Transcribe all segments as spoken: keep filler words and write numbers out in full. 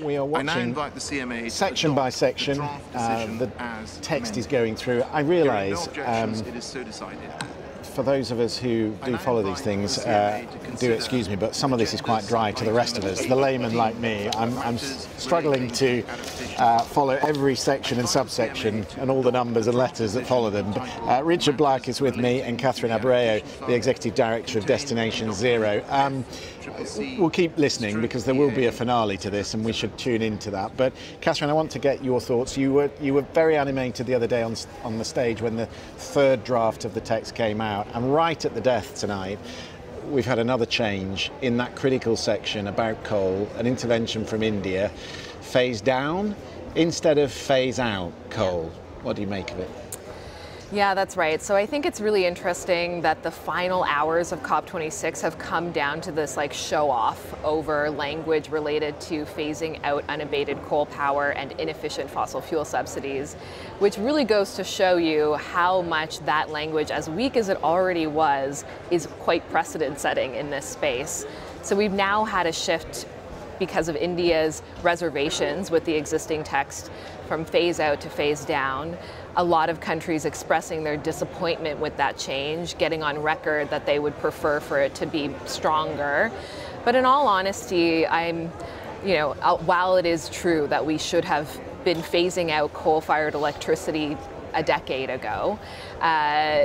We are watching I now invite the C M A to section by section. The, uh, the text amended. is going through. I realise, um, so uh, for those of us who do follow these things, the uh, do excuse me, but some of this is quite dry to the rest of us. The layman like me, I'm, I'm struggling to uh, follow every section and subsection and all the numbers and letters that follow them. Uh, Richard Black is with me and Catherine Abreu, the Executive Director of Destination Zero. Um, We'll keep listening because there will be a finale to this, and we should tune into that. But Catherine, I want to get your thoughts. You were you were very animated the other day on on the stage when the third draft of the text came out, and right at the death tonight, we've had another change in that critical section about coal, an intervention from India, phase down instead of phase out coal. What do you make of it? Yeah, that's right. So I think it's really interesting that the final hours of COP twenty-six have come down to this like show off over language related to phasing out unabated coal power and inefficient fossil fuel subsidies, which really goes to show you how much that language, as weak as it already was, is quite precedent setting in this space. So we've now had a shift because of India's reservations with the existing text from phase out to phase down. A lot of countries expressing their disappointment with that change, getting on record that they would prefer for it to be stronger. But in all honesty, I'm, you know, while it is true that we should have been phasing out coal-fired electricity a decade ago, uh,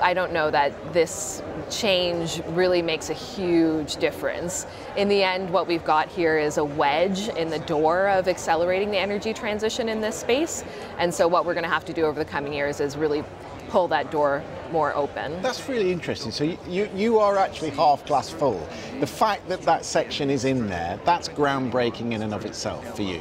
I don't know that this change really makes a huge difference. In the end, what we've got here is a wedge in the door of accelerating the energy transition in this space. And so what we're going to have to do over the coming years is really pull that door more open. That's really interesting. So you, you, you are actually half glass full. The fact that that section is in there, that's groundbreaking in and of itself for you.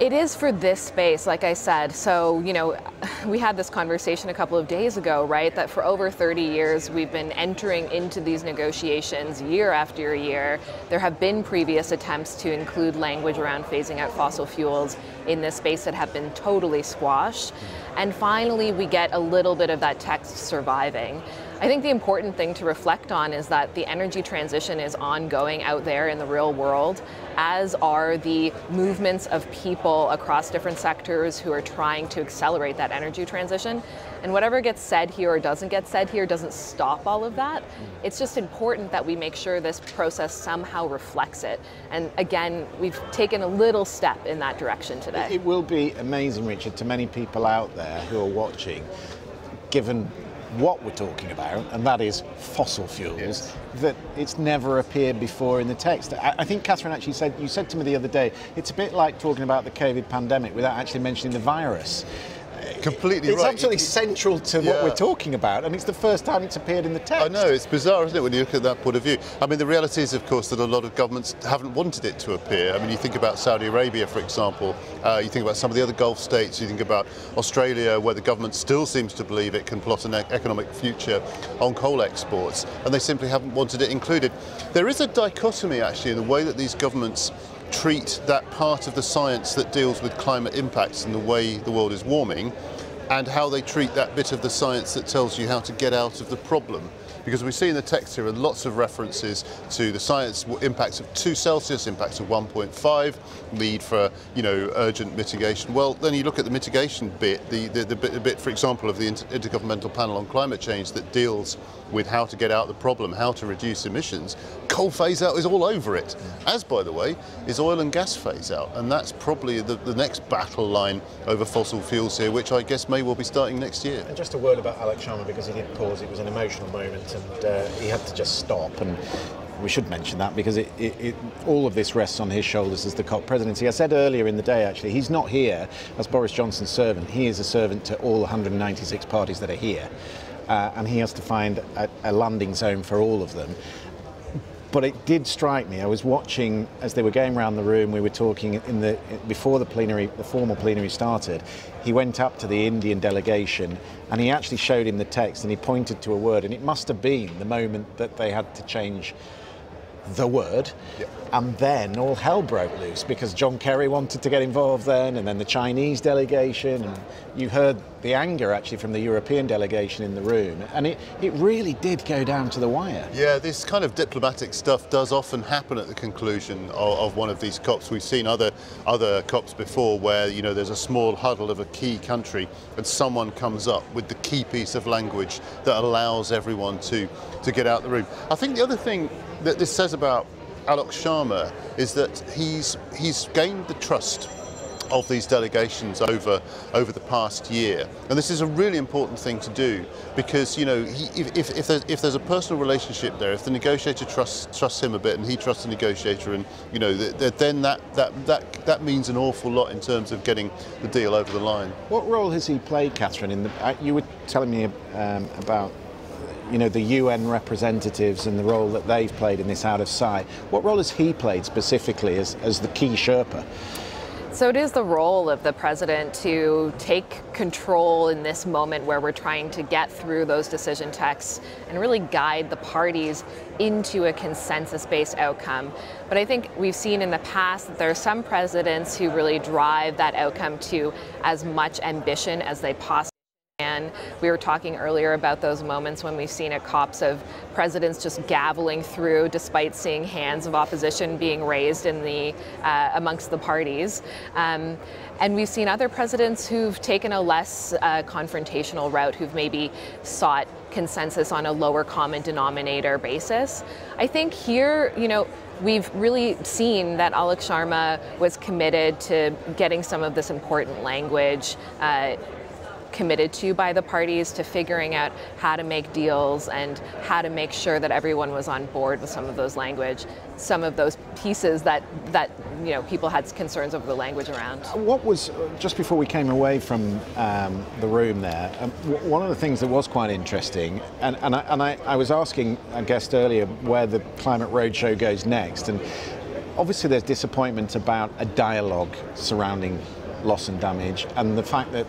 It is for this space, like I said. So, you know, we had this conversation a couple of days ago, right, that for over thirty years we've been entering into these negotiations year after year. There have been previous attempts to include language around phasing out fossil fuels in this space that have been totally squashed. And finally, we get a little bit of that text surviving. I think the important thing to reflect on is that the energy transition is ongoing out there in the real world, as are the movements of people across different sectors who are trying to accelerate that energy transition. And whatever gets said here or doesn't get said here doesn't stop all of that. It's just important that we make sure this process somehow reflects it. And again, we've taken a little step in that direction today. It will be amazing, Richard, to many people out there who are watching, given what we're talking about, and that is fossil fuels, yes, that it's never appeared before in the text. I, I think Catherine actually said, you said to me the other day, it's a bit like talking about the COVID pandemic without actually mentioning the virus. Completely it's right. It's absolutely it, central to yeah. what we're talking about, and it's the first time it's appeared in the text. I know, it's bizarre, isn't it, when you look at that point of view. I mean, the reality is, of course, that a lot of governments haven't wanted it to appear. I mean, you think about Saudi Arabia, for example, uh, you think about some of the other Gulf states, you think about Australia, where the government still seems to believe it can plot an e- economic future on coal exports, and they simply haven't wanted it included. There is a dichotomy, actually, in the way that these governments treat that part of the science that deals with climate impacts and the way the world is warming, and how they treat that bit of the science that tells you how to get out of the problem. Because we see in the text here lots of references to the science impacts of two Celsius, impacts of one point five, need for, you know, urgent mitigation. Well, then you look at the mitigation bit, the, the, the, bit, the bit, for example, of the Intergovernmental Panel on Climate Change that deals with how to get out the problem, how to reduce emissions. Coal phase out is all over it, as, by the way, is oil and gas phase out. And that's probably the, the next battle line over fossil fuels here, which I guess may well be starting next year. And just a word about Alok Sharma, because he did pause. It was an emotional moment, and uh, he had to just stop. And we should mention that, because it, it, it, all of this rests on his shoulders as the COP presidency. I said earlier in the day, actually, he's not here as Boris Johnson's servant. He is a servant to all one hundred ninety-six parties that are here. Uh, and he has to find a, a landing zone for all of them. But it did strike me. I was watching as they were going around the room. We were talking in the before the plenary, the formal plenary started. He went up to the Indian delegation, and he actually showed him the text, and he pointed to a word, and it must have been the moment that they had to change the word. Yep. And then all hell broke loose because John Kerry wanted to get involved then, and then the Chinese delegation. And you heard the anger actually from the European delegation in the room. And it, it really did go down to the wire. Yeah, this kind of diplomatic stuff does often happen at the conclusion of, of one of these COPs. We've seen other, other COPs before where, you know, there's a small huddle of a key country and someone comes up with the key piece of language that allows everyone to, to get out the room. I think the other thing that this says about Alok Sharma is that he's he's gained the trust of these delegations over over the past year, and this is a really important thing to do because, you know, he, if, if, if, there's, if there's a personal relationship there, if the negotiator trusts trusts him a bit and he trusts the negotiator, and, you know, th th then that that that that means an awful lot in terms of getting the deal over the line. What role has he played, Catherine? In the uh, you were telling me um, about, you know, the U N representatives and the role that they've played in this out of sight. What role has he played specifically as, as the key Sherpa? So it is the role of the president to take control in this moment where we're trying to get through those decision texts and really guide the parties into a consensus-based outcome. But I think we've seen in the past that there are some presidents who really drive that outcome to as much ambition as they possibly. And we were talking earlier about those moments when we've seen at COPs of presidents just gaveling through despite seeing hands of opposition being raised in the uh, amongst the parties. Um, and we've seen other presidents who've taken a less uh, confrontational route, who've maybe sought consensus on a lower common denominator basis. I think here, you know, we've really seen that Alok Sharma was committed to getting some of this important language uh, committed to by the parties, to figuring out how to make deals and how to make sure that everyone was on board with some of those language, some of those pieces that, that you know, people had concerns over the language around. What was, just before we came away from um, the room there, um, one of the things that was quite interesting, and, and, I, and I, I was asking a guest earlier where the Climate Roadshow goes next, and obviously there's disappointment about a dialogue surrounding loss and damage and the fact that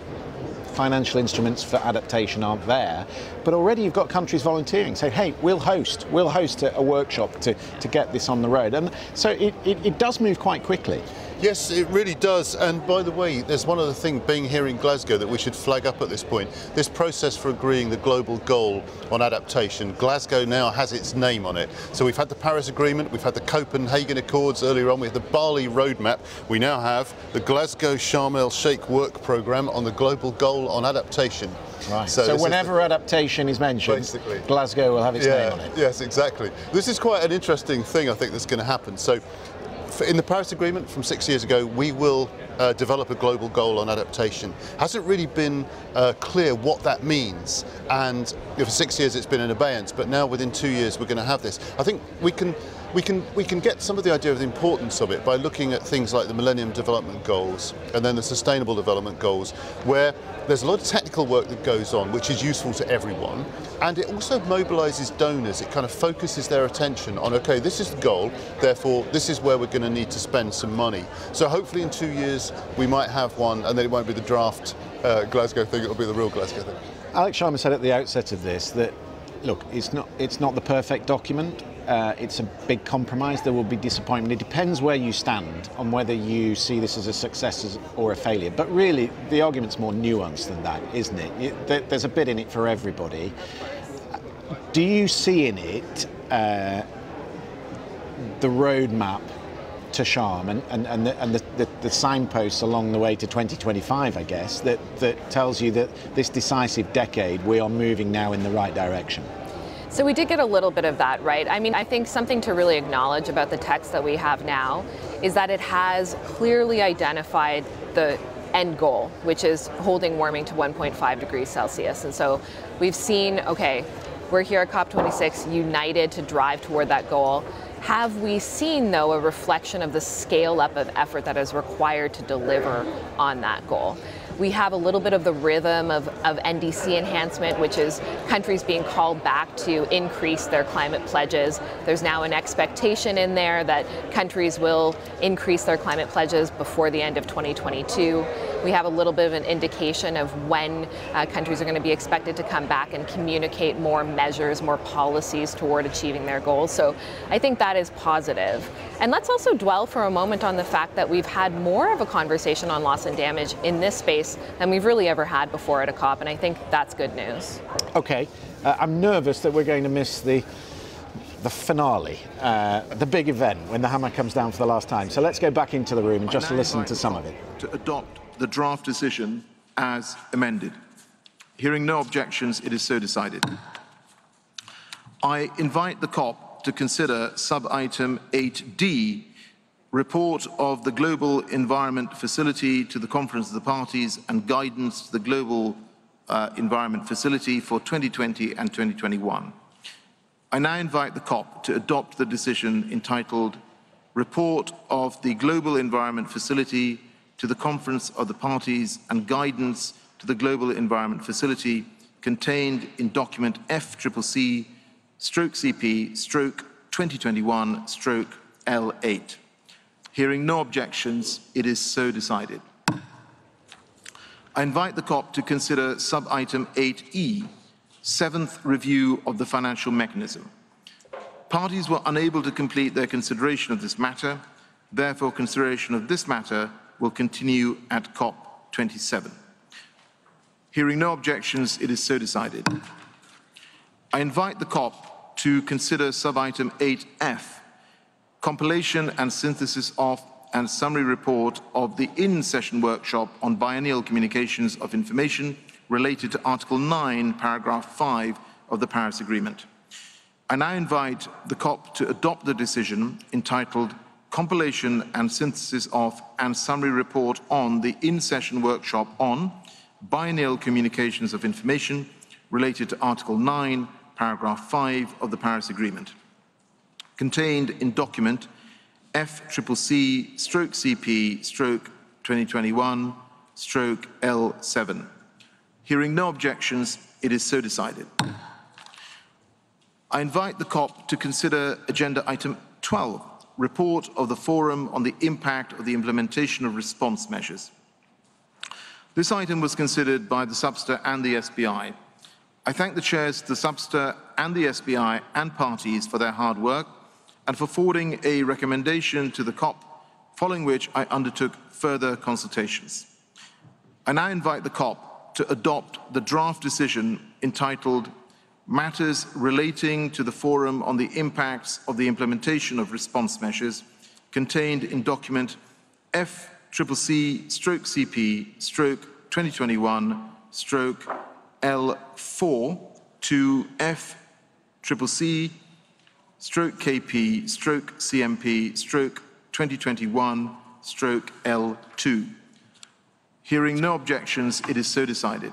financial instruments for adaptation aren't there, but already you've got countries volunteering, saying, hey, we'll host, we'll host a, a workshop to, to get this on the road. And so it, it, it does move quite quickly. Yes, it really does. And by the way, there's one other thing being here in Glasgow that we should flag up at this point. This process for agreeing the global goal on adaptation, Glasgow now has its name on it. So we've had the Paris Agreement, we've had the Copenhagen Accords earlier on, we had the Bali Roadmap, we now have the Glasgow Sharm el-Sheikh work programme on the global goal on adaptation. Right. So, so whenever the, adaptation is mentioned, basically, Glasgow will have its yeah, name on it. Yes, exactly. This is quite an interesting thing, I think, that's going to happen. So, in the Paris Agreement from six years ago, we will uh, develop a global goal on adaptation. Hasn't really been uh, clear what that means, and you know, for six years it's been in abeyance, but now within two years we're going to have this. I think we can, we, can, we can get some of the idea of the importance of it by looking at things like the Millennium Development Goals and then the Sustainable Development Goals, where there's a lot of technical work that goes on which is useful to everyone, and it also mobilises donors. It kind of focuses their attention on, okay, this is the goal, therefore this is where we're going to need to spend some money. So hopefully in two years we might have one, and then it won't be the draft uh, Glasgow thing, it'll be the real Glasgow thing. Alok Sharma said at the outset of this that, look, it's not, it's not the perfect document, uh, it's a big compromise, there will be disappointment. It depends where you stand on whether you see this as a success or a failure. But really, the argument's more nuanced than that, isn't it? it there's a bit in it for everybody. Do you see in it uh, the roadmap to Sharm and, and, and, the, and the, the, the signposts along the way to twenty twenty-five, I guess, that, that tells you that this decisive decade, we are moving now in the right direction? So we did get a little bit of that, right? I mean, I think something to really acknowledge about the text that we have now is that it has clearly identified the end goal, which is holding warming to one point five degrees Celsius. And so we've seen, okay, we're here at COP twenty-six united to drive toward that goal. Have we seen, though, a reflection of the scale-up of effort that is required to deliver on that goal? We have a little bit of the rhythm of, of N D C enhancement, which is countries being called back to increase their climate pledges. There's now an expectation in there that countries will increase their climate pledges before the end of twenty twenty-two. We have a little bit of an indication of when uh, countries are going to be expected to come back and communicate more measures, more policies toward achieving their goals. So I think that is positive. And let's also dwell for a moment on the fact that we've had more of a conversation on loss and damage in this space than we've really ever had before at a COP, and I think that's good news. Okay, uh, I'm nervous that we're going to miss the the finale, uh, the big event when the hammer comes down for the last time. So let's go back into the room and just listen to some of it. To adopt the draft decision as amended. Hearing no objections, it is so decided. I invite the COP to consider sub-item eight D, report of the Global Environment Facility to the Conference of the Parties and guidance to the Global uh, Environment Facility for twenty twenty and twenty twenty-one. I now invite the COP to adopt the decision entitled Report of the Global Environment Facility to the Conference of the Parties and Guidance to the Global Environment Facility contained in document F C C C C P twenty twenty-one L eight. Hearing no objections, it is so decided. I invite the COP to consider sub-item eight E, seventh review of the financial mechanism. Parties were unable to complete their consideration of this matter. Therefore, consideration of this matter will continue at COP twenty-seven. Hearing no objections, it is so decided. I invite the COP to consider sub-item eight F, compilation and synthesis of and summary report of the in-session workshop on biennial communications of information related to Article nine, Paragraph five of the Paris Agreement. I now invite the COP to adopt the decision entitled Compilation and Synthesis of and Summary Report on the In-Session Workshop on Biennial Communications of Information related to Article nine, Paragraph five of the Paris Agreement, contained in document F C C C C P twenty twenty-one L seven. Hearing no objections, it is so decided. I invite the COP to consider agenda item twelve, report of the Forum on the impact of the implementation of response measures. This item was considered by the SBSTA and the S B I. I thank the chairs, the SBSTA and the S B I and parties for their hard work and for forwarding a recommendation to the COP, following which I undertook further consultations. I now invite the COP to adopt the draft decision entitled Matters Relating to the Forum on the Impacts of the Implementation of Response Measures contained in document F C C C C P twenty twenty-one L four to F C C C K P C M P twenty twenty-one L two. Hearing no objections, it is so decided.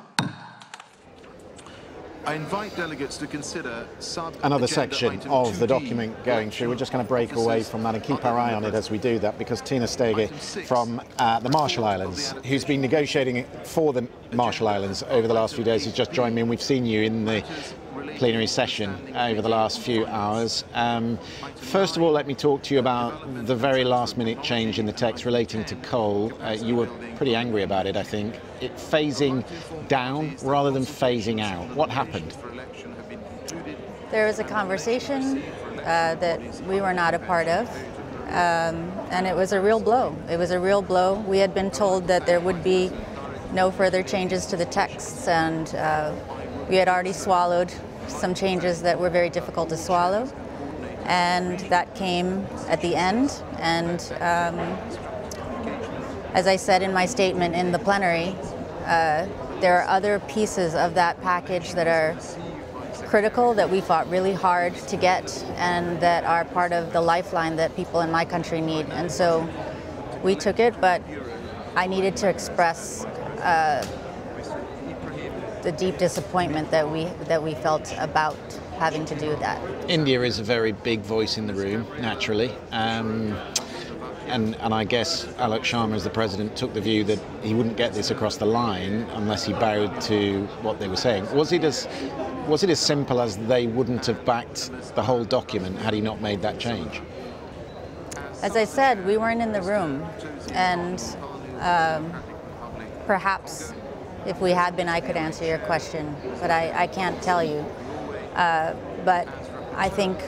I invite delegates to consider another section of the document going through. We're just going to break away from that and keep our eye on it as we do that, because Tina Stege from uh, the Marshall Islands, who's been negotiating for the Marshall Islands over the last few days, has just joined me, and we've seen you in the plenary session over the last few hours. Um, first of all, let me talk to you about the very last minute change in the text relating to coal. Uh, you were pretty angry about it, I think. It phasing down rather than phasing out. What happened? There was a conversation uh, that we were not a part of, um, and it was a real blow. It was a real blow. We had been told that there would be no further changes to the texts, and uh, we had already swallowed some changes that were very difficult to swallow, and that came at the end. And um, as I said in my statement in the plenary, uh, there are other pieces of that package that are critical, that we fought really hard to get, and that are part of the lifeline that people in my country need. And so we took it, but I needed to express uh, the deep disappointment that we that we felt about having to do that. India is a very big voice in the room, naturally, um, and and I guess Alok Sharma, as the president, took the view that he wouldn't get this across the line unless he bowed to what they were saying. Was it as was it as simple as they wouldn't have backed the whole document had he not made that change? As I said, we weren't in the room, and um, perhaps. If we had been, I could answer your question, but I, I can't tell you. Uh, but I think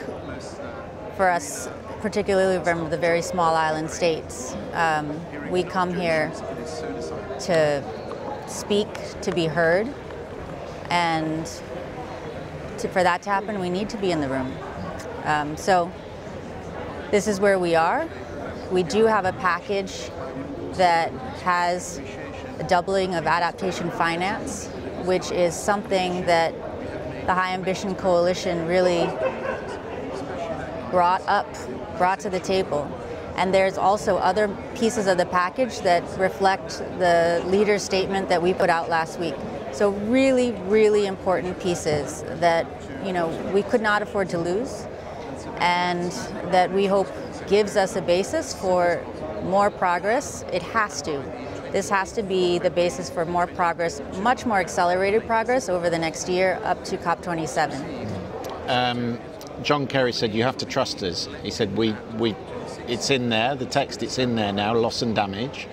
for us, particularly from the very small island states. Um, we come here to speak, to be heard, and to, for that to happen, we need to be in the room. Um, so this is where we are. We do have a package that has a doubling of adaptation finance, which is something that the High Ambition Coalition really brought up, brought to the table. And there's also other pieces of the package that reflect the leader statement that we put out last week. So really, really important pieces that, you know, we could not afford to lose, and that we hope gives us a basis for more progress. It has to. This has to be the basis for more progress, much more accelerated progress over the next year up to COP twenty-seven. Um, John Kerry said, you have to trust us. He said, we, we, it's in there, the text, it's in there now, loss and damage.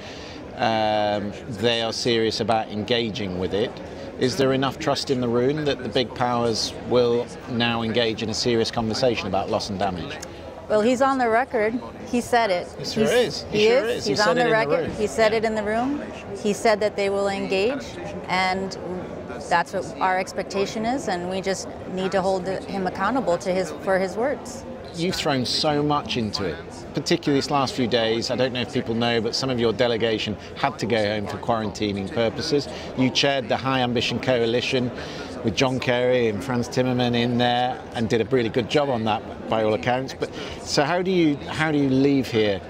Um, they are serious about engaging with it. Is there enough trust in the room that the big powers will now engage in a serious conversation about loss and damage? Well, he's on the record. He said it. He sure is. He, he is. is. He's he on the record. The he said it in the room. He said that they will engage, and that's what our expectation is. And we just need to hold him accountable to his for his words. You've thrown so much into it, particularly these last few days. I don't know if people know, but some of your delegation had to go home for quarantining purposes. You chaired the High Ambition Coalition with John Kerry and Franz Timmerman in there, and did a really good job on that, by all accounts. But so, how do you how do you leave here?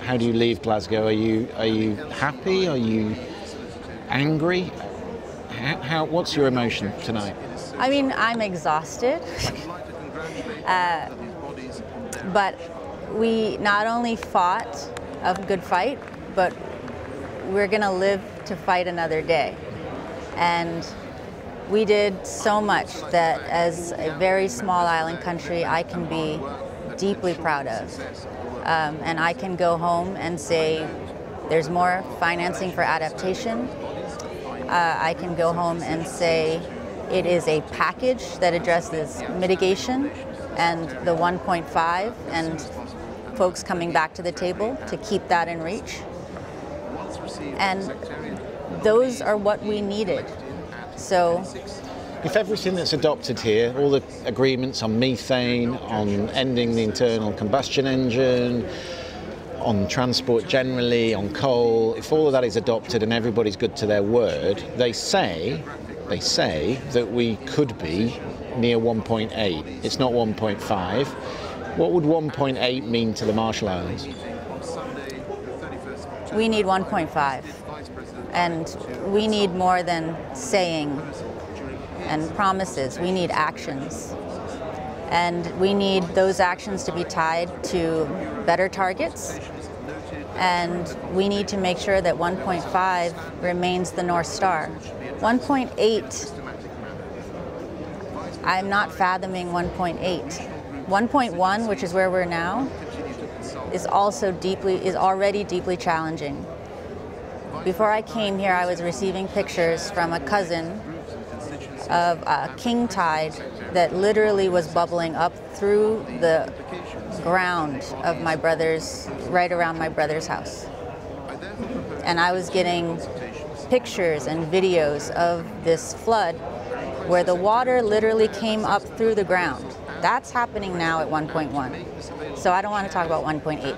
How do you leave Glasgow? Are you are you happy? Are you angry? How, how what's your emotion tonight? I mean, I'm exhausted. uh, But we not only fought a good fight, but we're going to live to fight another day. And we did so much that as a very small island country, I can be deeply proud of. Um, and I can go home and say there's more financing for adaptation. Uh, I can go home and say it is a package that addresses mitigation and the one point five and folks coming back to the table to keep that in reach. And those are what we needed. So if everything that's adopted here, all the agreements on methane, on ending the internal combustion engine, on transport generally, on coal, if all of that is adopted and everybody's good to their word, they say, they say that we could be near one point eight. It's not one point five. What would one point eight mean to the Marshall Islands? We need one point five, and we need more than saying and promises. We need actions, and we need those actions to be tied to better targets, and we need to make sure that one point five remains the North Star. one point eight, I'm not fathoming one point eight. one point one, which is where we're now, is also deeply, is already deeply challenging. Before I came here, I was receiving pictures from a cousin of a king tide that literally was bubbling up through the ground of my brother's, right around my brother's house. And I was getting pictures and videos of this flood where the water literally came up through the ground. That's happening now at one point one. So I don't want to talk about one point eight.